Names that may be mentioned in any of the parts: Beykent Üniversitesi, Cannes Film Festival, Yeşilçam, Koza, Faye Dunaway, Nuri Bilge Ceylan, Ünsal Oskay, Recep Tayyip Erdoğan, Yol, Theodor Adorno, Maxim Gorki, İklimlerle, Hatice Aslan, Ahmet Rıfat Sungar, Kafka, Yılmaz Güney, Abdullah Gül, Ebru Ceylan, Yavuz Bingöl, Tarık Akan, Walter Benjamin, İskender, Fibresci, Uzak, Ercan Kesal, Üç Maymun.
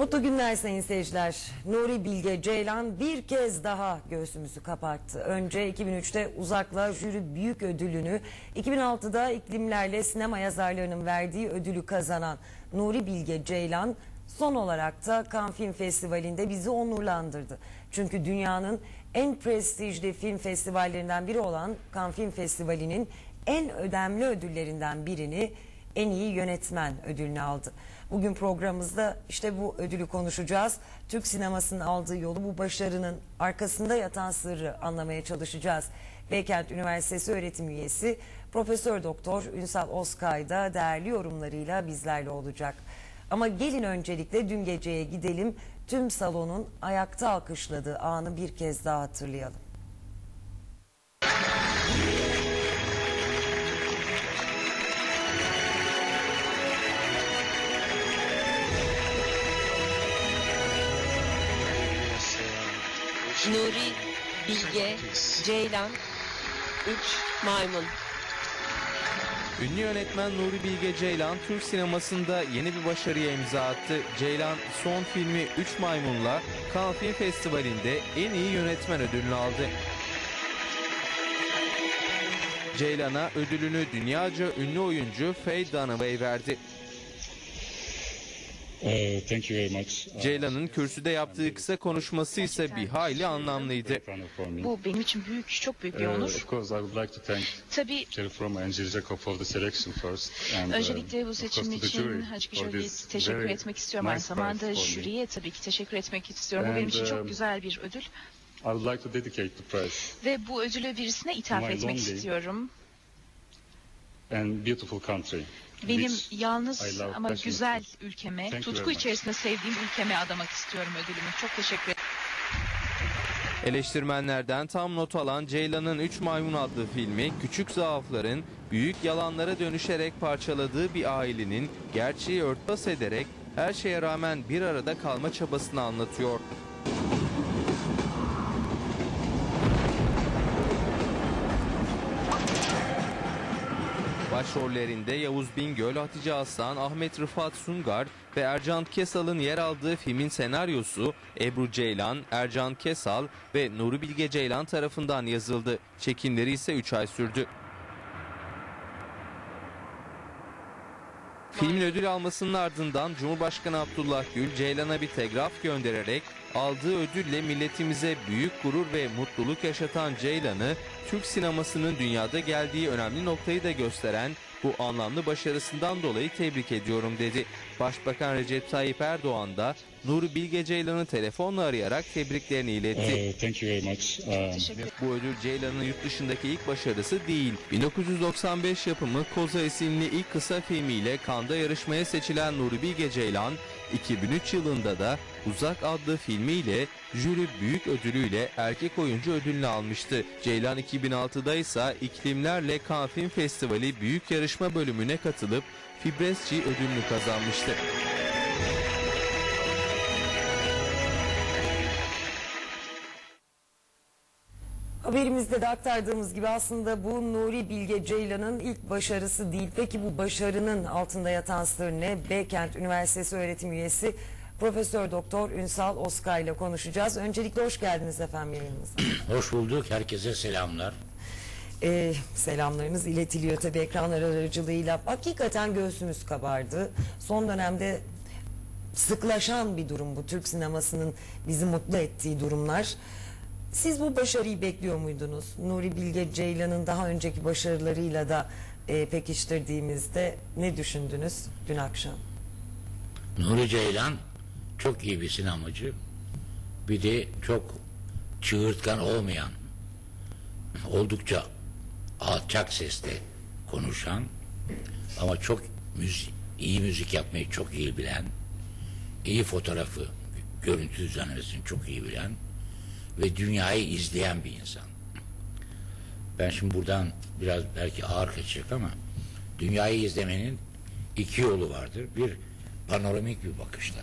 Mutlu günler sayın seyirciler. Nuri Bilge Ceylan bir kez daha göğsümüzü kapattı. Önce 2003'te Uzak'la jüri büyük ödülünü, 2006'da İklimlerle sinema yazarlarının verdiği ödülü kazanan Nuri Bilge Ceylan son olarak da Cannes Film Festivali'nde bizi onurlandırdı. Çünkü dünyanın en prestijli film festivallerinden biri olan Cannes Film Festivali'nin en önemli ödüllerinden birini, en iyi yönetmen ödülünü aldı. Bugün programımızda işte bu ödülü konuşacağız. Türk sinemasının aldığı yolu, bu başarının arkasında yatan sırrı anlamaya çalışacağız. Beykent Üniversitesi öğretim üyesi Profesör Doktor Ünsal Oskay da değerli yorumlarıyla bizlerle olacak. Ama gelin öncelikle dün geceye gidelim. Tüm salonun ayakta alkışladığı anı bir kez daha hatırlayalım. Nuri Bilge Ceylan, Üç Maymun. Ünlü yönetmen Nuri Bilge Ceylan Türk sinemasında yeni bir başarıya imza attı. Ceylan son filmi Üç Maymun'la Cannes Film Festivali'nde en iyi yönetmen ödülünü aldı. Ceylan'a ödülünü dünyaca ünlü oyuncu Faye Dunaway verdi. Ceylan'ın kürsüde yaptığı kısa konuşması ise bir hayli anlamlıydı. Bu benim için çok büyük bir onur. Tabii öncelikle bu seçim için teşekkür etmek istiyorum. Aynı zamanda jüriye tabii ki teşekkür etmek istiyorum. Bu benim için çok güzel bir ödül. Ve bu ödülü birisine ithaf etmek istiyorum. Benim yalnız ama güzel ülkeme, tutku içerisinde sevdiğim ülkeme adamak istiyorum ödülümü. Çok teşekkür ederim. Eleştirmenlerden tam not alan Ceylan'ın Üç Maymun adlı filmi, küçük zaafların büyük yalanlara dönüşerek parçaladığı bir ailenin gerçeği örtbas ederek her şeye rağmen bir arada kalma çabasını anlatıyor. Başrollerinde Yavuz Bingöl, Hatice Aslan, Ahmet Rıfat Sungar ve Ercan Kesal'ın yer aldığı filmin senaryosu Ebru Ceylan, Ercan Kesal ve Nuri Bilge Ceylan tarafından yazıldı. Çekimleri ise 3 ay sürdü. Filmin ödül almasının ardından Cumhurbaşkanı Abdullah Gül, Ceylan'a bir telgraf göndererek aldığı ödülle milletimize büyük gurur ve mutluluk yaşatan Ceylan'ı, Türk sinemasının dünyada geldiği önemli noktayı da gösteren bu anlamlı başarısından dolayı tebrik ediyorum dedi. Başbakan Recep Tayyip Erdoğan da Nuri Bilge Ceylan'ı telefonla arayarak tebriklerini iletti. Bu ödül Ceylan'ın yurt dışındaki ilk başarısı değil. 1995 yapımı Koza isimli ilk kısa filmiyle Cannes'da yarışmaya seçilen Nuri Bilge Ceylan, 2003 yılında da Uzak adlı filmiyle jüri büyük ödülüyle erkek oyuncu ödülünü almıştı. Ceylan 2006'da ise İklimlerle Cannes Film Festivali büyük yarışma bölümüne katılıp Fibresci ödülünü kazanmıştı. Haberimizde de aktardığımız gibi aslında bu Nuri Bilge Ceylan'ın ilk başarısı değil. Peki bu başarının altında yatan sır ne? Beykent Üniversitesi öğretim üyesi Profesör Doktor Ünsal Oskay ile konuşacağız. Öncelikle hoş geldiniz efendim yayınımıza. Hoş bulduk. Herkese selamlar. Selamlarımız iletiliyor tabii ekranlar aracılığıyla. Hakikaten göğsümüz kabardı. Son dönemde sıklaşan bir durum bu. Türk sinemasının bizi mutlu ettiği durumlar. Siz bu başarıyı bekliyor muydunuz? Nuri Bilge Ceylan'ın daha önceki başarılarıyla da pekiştirdiğimizde ne düşündünüz dün akşam? Nuri Ceylan çok iyi bir sinemacı. Bir de çok çığırtkan olmayan, oldukça alçak sesle konuşan ama çok iyi müzik yapmayı çok iyi bilen, iyi fotoğrafı, görüntü düzenlemesini çok iyi bilen ve dünyayı izleyen bir insan. Ben şimdi buradan biraz belki ağır kaçacak ama dünyayı izlemenin iki yolu vardır. Bir, panoramik bir bakışla.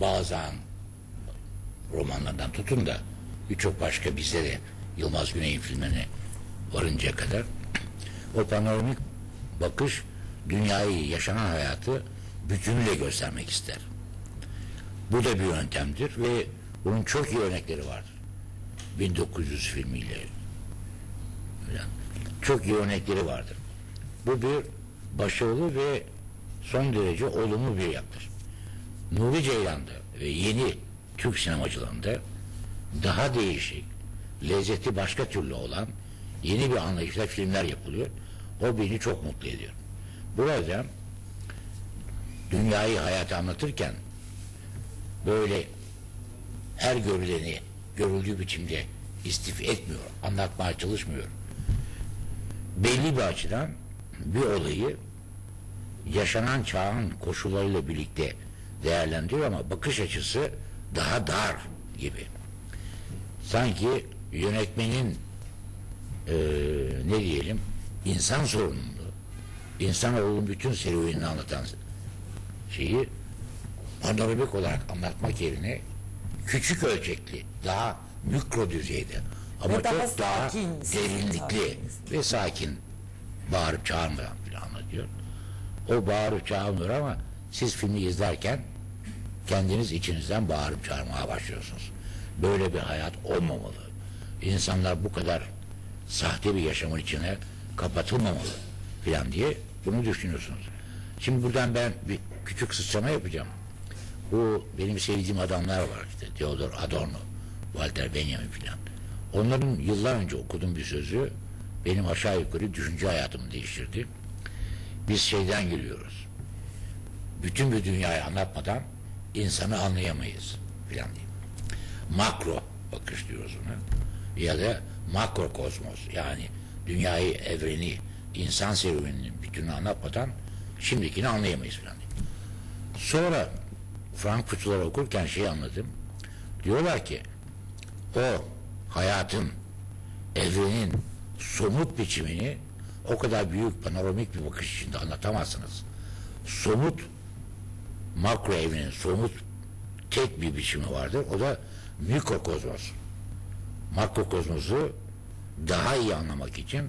Bazen romanlardan tutun da birçok başka, bizde de Yılmaz Güney'in filmine varıncaya kadar o panoramik bakış dünyayı, yaşanan hayatı bütünüyle göstermek ister. Bu da bir yöntemdir ve bunun çok iyi örnekleri vardır. 1900 filmiyle çok iyi örnekleri vardır. Bu bir başarılı ve son derece olumlu bir yaklaşım. Nuri Ceylan'da ve yeni Türk sinemacılığında daha değişik, lezzeti başka türlü olan yeni bir anlayışla filmler yapılıyor. O beni çok mutlu ediyor. Burada dünyayı, hayatı anlatırken böyle her görüleni görüldüğü biçimde istif etmiyor, anlatmaya çalışmıyor. Belli bir açıdan bir olayı yaşanan çağın koşullarıyla birlikte değerlendiriyor ama bakış açısı daha dar gibi. Sanki yönetmenin ne diyelim, insan sorununu, insanoğlunun bütün serüvenini anlatan şeyi panorabik olarak anlatmak yerine küçük ölçekli, daha mikro düzeyde ama ve çok daha derinlikli ve sakin bağırıp çağırmadan anlatıyor. O bağırıp çağırmıyor ama siz filmi izlerken kendiniz içinizden bağırıp çağırmaya başlıyorsunuz. Böyle bir hayat olmamalı. İnsanlar bu kadar sahte bir yaşamın içine kapatılmamalı filan diye bunu düşünüyorsunuz. Şimdi buradan ben bir küçük sıçrama yapacağım. Bu benim sevdiğim adamlar var işte. Theodor Adorno, Walter Benjamin filan. Onların yıllar önce okuduğum bir sözü benim aşağı yukarı düşünce hayatımı değiştirdi. Biz şeyden geliyoruz. Bütün bir dünyayı anlatmadan insanı anlayamayız filan diye. Makro bakış diyoruz ona. Ya da makro kozmos, yani dünyayı, evreni, insan serüveninin bütününü anlatmadan şimdikini anlayamayız filan diye. Sonra Frankfurtçuları okurken şeyi anladım. Diyorlar ki o hayatın, evrenin somut biçimini o kadar büyük panoramik bir bakış içinde anlatamazsınız. Somut, makro evrenin somut tek bir biçimi vardır. O da mikrokozmos. Makrokozmosu daha iyi anlamak için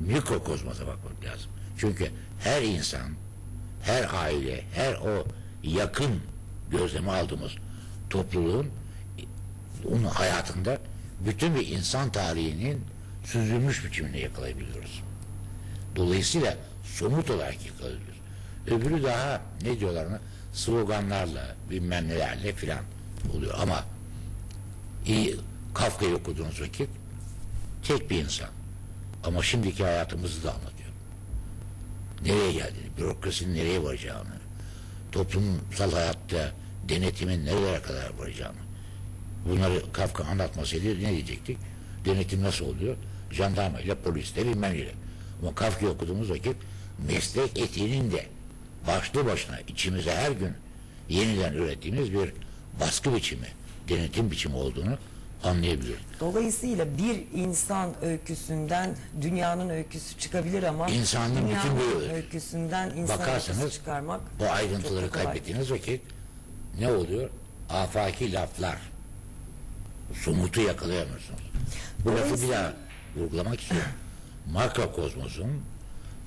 mikrokozmosa bakmak lazım. Çünkü her insan, her aile, her o yakın gözleme aldığımız topluluğun onun hayatında bütün bir insan tarihinin süzülmüş biçimini yakalayabiliyoruz. Dolayısıyla somut olarak yakalayabiliyoruz. Öbürü daha ne diyorlar ona, sloganlarla, bilmem nelerle filan oluyor ama iyi Kafka'yı okuduğunuz vakit tek bir insan ama şimdiki hayatımızı da anlatıyor. Nereye geldiğini, bürokrasinin nereye varacağını, toplumsal hayatta denetimin nerelere kadar varacağını, bunları Kafka anlatmasaydı ne diyecektik? Denetim nasıl oluyor? Jandarma ile, polisle, bilmem neyle. Ama Kafka'yı okuduğumuz vakit meslek etiğinin de başlı başına içimize her gün yeniden ürettiğimiz bir baskı biçimi, denetim biçimi olduğunu anlayabiliyoruz. Dolayısıyla bir insan öyküsünden dünyanın öyküsü çıkabilir ama insanın bütün öyküsünden insan öyküsü çıkarmak, bu ayrıntıları kaybettiğiniz vakit ne oluyor? Afaki laflar. Somutu yakalayamıyorsunuz. Bu lafı bir daha vurgulamak istiyorum. Makrokozmosun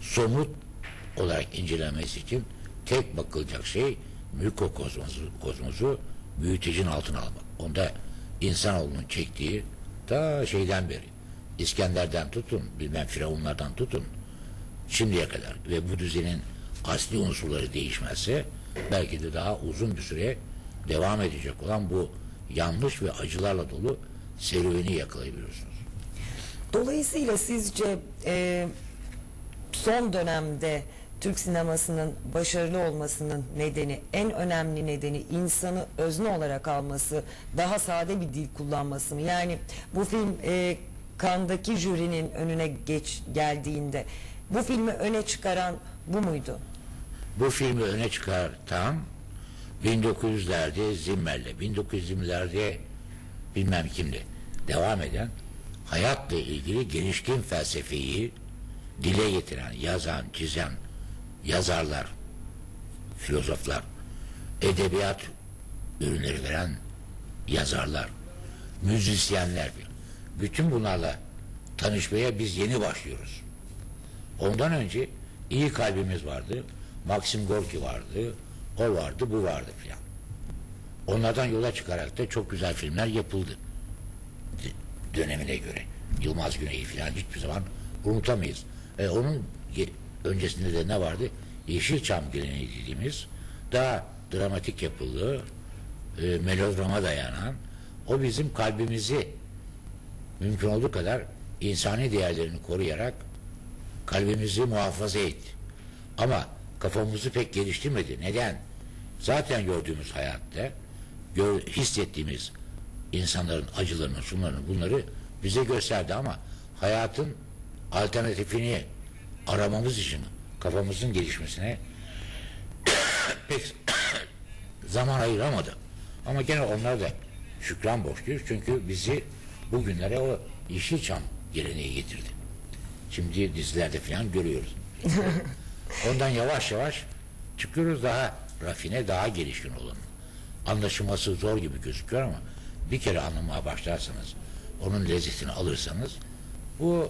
somut olarak incelenmesi için tek bakılacak şey mikrokozmosu büyütecin altına almak. Onda insanoğlunun çektiği ta şeyden beri, İskender'den tutun, bilmem Firavunlardan tutun şimdiye kadar ve bu düzenin asli unsurları değişmezse belki de daha uzun bir süre devam edecek olan bu yanlış ve acılarla dolu serüveni yakalayabiliyorsunuz. Dolayısıyla sizce son dönemde Türk sinemasının başarılı olmasının nedeni, en önemli nedeni insanı özne olarak alması, daha sade bir dil kullanması mı? Yani bu film Cannes'daki jürinin önüne geldiğinde bu filmi öne çıkaran bu muydu? Bu filmi öne çıkartan 1900'lerde Zimmer'le, 1920'lerde bilmem kimle devam eden hayatla ilgili gelişkin felsefeyi dile getiren, yazan, çizen yazarlar, filozoflar, edebiyat ürünleri veren yazarlar, müzisyenler, bütün bunlarla tanışmaya biz yeni başlıyoruz. Ondan önce iyi kalbimiz vardı, Maxim Gorki vardı, O vardı, bu vardı filan. Onlardan yola çıkarak da çok güzel filmler yapıldı. Dönemine göre. Yılmaz Güney'i filan hiçbir zaman unutamayız. Onun öncesinde de ne vardı? Yeşilçam geleneği dediğimiz, daha dramatik yapıldığı, melodrama dayanan, o bizim kalbimizi mümkün olduğu kadar insani değerlerini koruyarak kalbimizi muhafaza etti. Ama kafamızı pek geliştirmedi. Neden? Zaten gördüğümüz hayatta hissettiğimiz insanların acılarını, şunlarını, bunları bize gösterdi ama hayatın alternatifini aramamız için kafamızın gelişmesine pek zaman ayıramadı. Ama gene onlar da şükran borçluyuz. Çünkü bizi bugünlere o Yeşilçam geleneği getirdi. Şimdi dizilerde falan görüyoruz. Ondan yavaş yavaş çıkıyoruz, daha rafine, daha gelişkin olan. Anlaşılması zor gibi gözüküyor ama bir kere anlamaya başlarsanız, onun lezzetini alırsanız, bu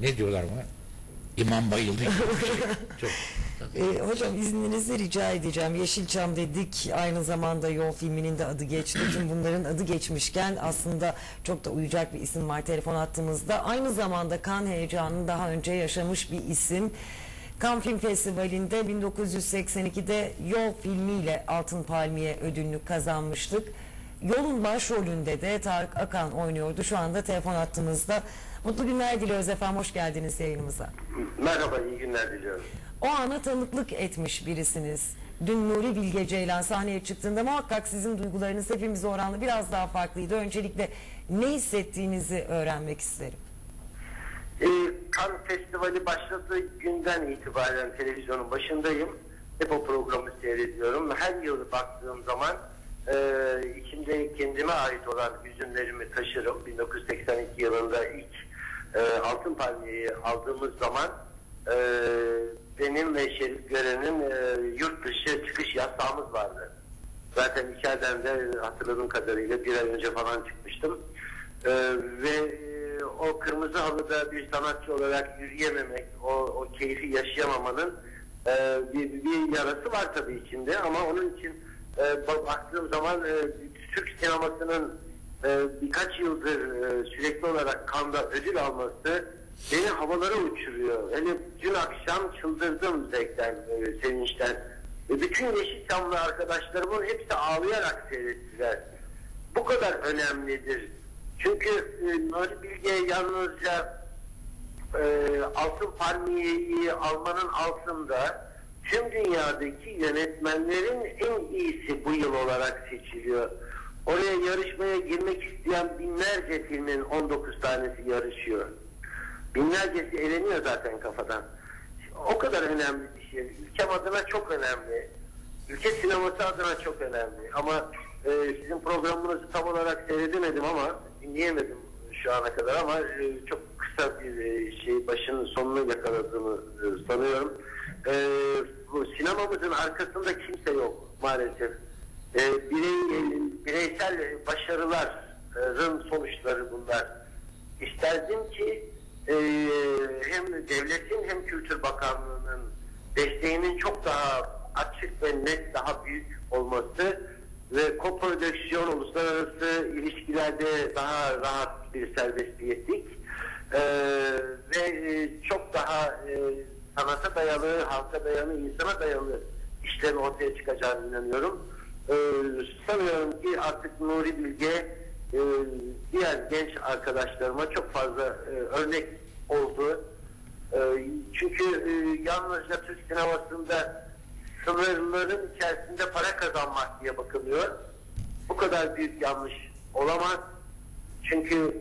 ne diyorlar mı? İmam bayıldı. Çok. Hocam izninizle rica edeceğim. Yeşilçam dedik, aynı zamanda Yol filminin de adı geçti. Tüm bunların adı geçmişken aslında çok da uyacak bir isim var telefon attığımızda. Aynı zamanda Cannes heyecanını daha önce yaşamış bir isim. Cannes Film Festivali'nde 1982'de Yol filmiyle Altın Palmiye ödülünü kazanmıştık. Yol'un başrolünde de Tarık Akan oynuyordu. Şu anda telefon attığımızda. Mutlu günler diliyoruz efendim. Hoş geldiniz yayınımıza. Merhaba, iyi günler diliyorum. O ana tanıklık etmiş birisiniz. Dün Nuri Bilge Ceylan sahneye çıktığında muhakkak sizin duygularınız hepimize oranlı biraz daha farklıydı. Öncelikle ne hissettiğinizi öğrenmek isterim. Cannes Festivali başladığı günden itibaren televizyonun başındayım. Hep o programı seyrediyorum. Her yıl baktığım zaman içimde kendime ait olan hüzünlerimi taşırım. 1982 yılında ilk Altın Palmiye'yi aldığımız zaman benim ve Şerif Gören'in yurt dışı çıkış yasağımız vardı. Zaten içeriden de hatırladığım kadarıyla bir ay önce falan çıkmıştım. Ve o kırmızı halıda bir sanatçı olarak yürüyememek, o keyfi yaşayamamanın bir yarası var tabii içinde ama onun için baktığım zaman Türk sinemasının birkaç yıldır sürekli olarak Cannes'da ödül alması beni havalara uçuruyor. Yani dün akşam çıldırdım zevkten, sevinçten. Bütün Yeşilçamlı arkadaşlarımın hepsi ağlayarak seyrettiler. Bu kadar önemlidir. Çünkü Nuri Bilge yalnızca Altın Palmiye'yi almanın altında tüm dünyadaki yönetmenlerin en iyisi bu yıl olarak seçiliyor. Oraya yarışmaya girmek isteyen binlerce filmin 19 tanesi yarışıyor. Binlercesi eleniyor zaten kafadan. O kadar önemli bir şey. Ülkem adına çok önemli. Ülke sineması adına çok önemli. Ama sizin programınızı tam olarak seyredemedim ama dinleyemedim şu ana kadar ama çok kısa bir şey başının sonunu yakaladığını sanıyorum. Bu sinemamızın arkasında kimse yok maalesef. Bireysel başarıların sonuçları bunlar. İsterdim ki hem devletin hem Kültür Bakanlığı'nın desteğinin çok daha açık ve net, daha büyük olması ve koprodüksiyon, uluslararası ilişkilerde daha rahat bir serbestiyetlik ve çok daha sanata dayalı, halka dayalı, insana dayalı işlerin ortaya çıkacağını inanıyorum. Sanıyorum ki artık Nuri Bilge diğer genç arkadaşlarıma çok fazla örnek oldu. Çünkü yalnızca Türk sinemasında sınırların içerisinde para kazanmak diye bakılıyor. Bu kadar büyük yanlış olamaz. Çünkü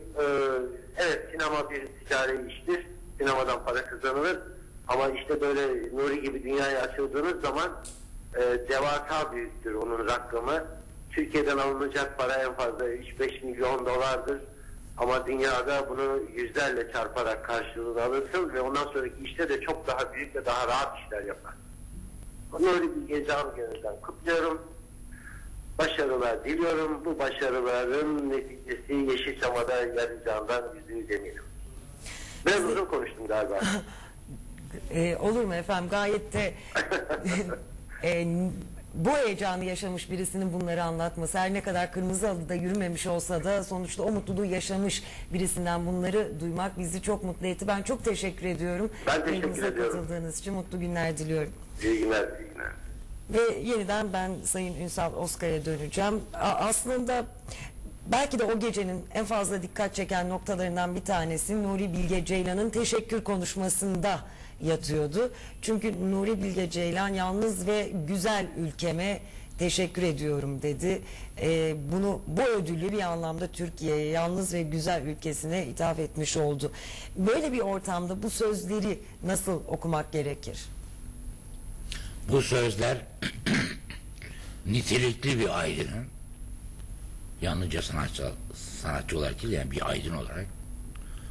evet, sinema bir ticari iştir. Sinemadan para kazanılır. Ama işte böyle Nuri gibi dünyaya açıldığınız zaman devasa büyüktür onun rakamı. Türkiye'den alınacak para en fazla 3-5 milyon dolardır. Ama dünyada bunu yüzlerle çarparak karşılığını alırsın ve ondan sonraki işte de çok daha büyük ve daha rahat işler yapar. Nuri Bilge Ceylan'ı kutluyorum. Başarılar diliyorum. Bu başarıların neticesi Yeşilçam'a yarayacağından %100 eminim. Biraz uzun konuştum galiba. Olur mu efendim? Gayet de bu heyecanı yaşamış birisinin bunları anlatması, her ne kadar kırmızı halıda yürümemiş olsa da sonuçta o mutluluğu yaşamış birisinden bunları duymak bizi çok mutlu etti. Ben çok teşekkür ediyorum. Ben teşekkür ediyorum. Katıldığınız için mutlu günler diliyorum. İyi günler, iyi günler. Ve yeniden ben Sayın Ünsal Oskay'a döneceğim. Aslında belki de o gecenin en fazla dikkat çeken noktalarından bir tanesi Nuri Bilge Ceylan'ın teşekkür konuşmasında yatıyordu. Çünkü Nuri Bilge Ceylan yalnız ve güzel ülkeme teşekkür ediyorum dedi. Bu ödülü bir anlamda Türkiye'ye, yalnız ve güzel ülkesine ithaf etmiş oldu. Böyle bir ortamda bu sözleri nasıl okumak gerekir? Bu sözler nitelikli bir aydının, yalnızca sanatçı olarak değil yani bir aydın olarak